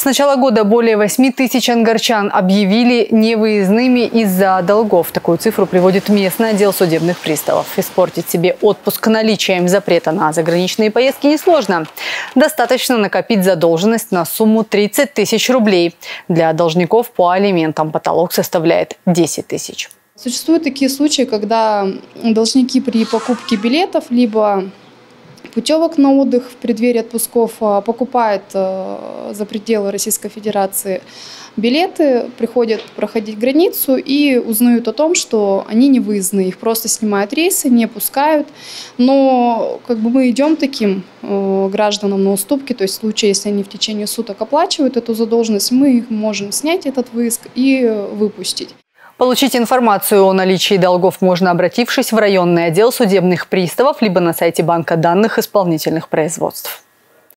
С начала года более 8 тысяч ангарчан объявили невыездными из-за долгов. Такую цифру приводит местный отдел судебных приставов. Испортить себе отпуск наличием запрета на заграничные поездки несложно. Достаточно накопить задолженность на сумму 30 тысяч рублей. Для должников по алиментам потолок составляет 10 тысяч. Существуют такие случаи, когда должники при покупке билетов, либо путевок на отдых в преддверии отпусков покупают за пределы Российской Федерации билеты, приходят проходить границу и узнают о том, что они не выездные, их просто снимают рейсы, не пускают. Но как бы мы идем таким гражданам на уступки, то есть в случае, если они в течение суток оплачивают эту задолженность, мы их можем снять этот выиск и выпустить. Получить информацию о наличии долгов можно, обратившись в районный отдел судебных приставов либо на сайте банка данных исполнительных производств.